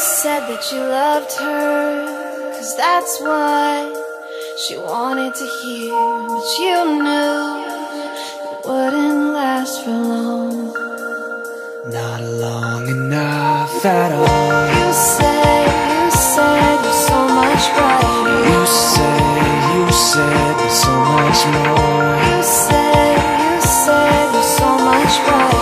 You said that you loved her, 'cause that's what she wanted to hear. But you knew it wouldn't last for long, not long enough at all. You said there's so much brighter. You said there's so much more. You said there's so much brighter.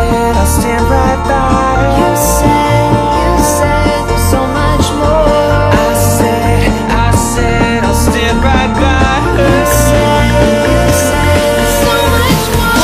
I'll stand right by. You said there's so much more. I said I'll stand right by. You said there's so much more.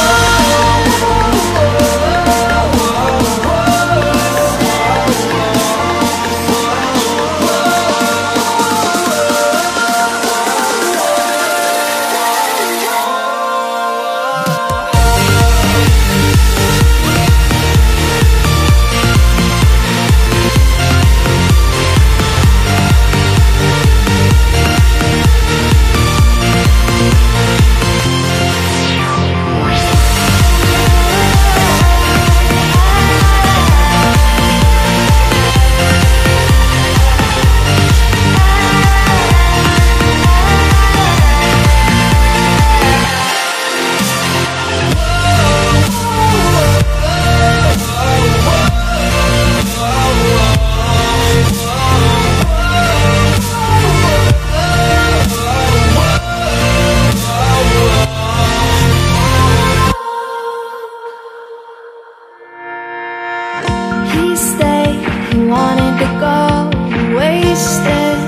He stayed, he wanted to go, he wasted,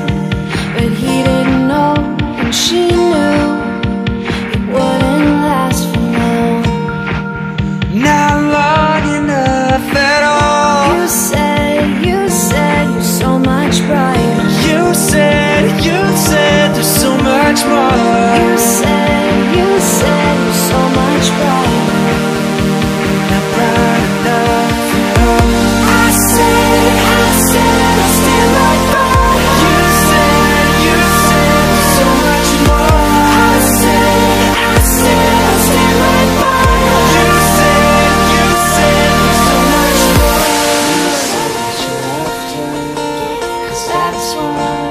but he didn't know, and she knew it wouldn't last for long, not long enough at all. You said you're so much brighter. You said there's so much more. You said there's so much brighter. That's why.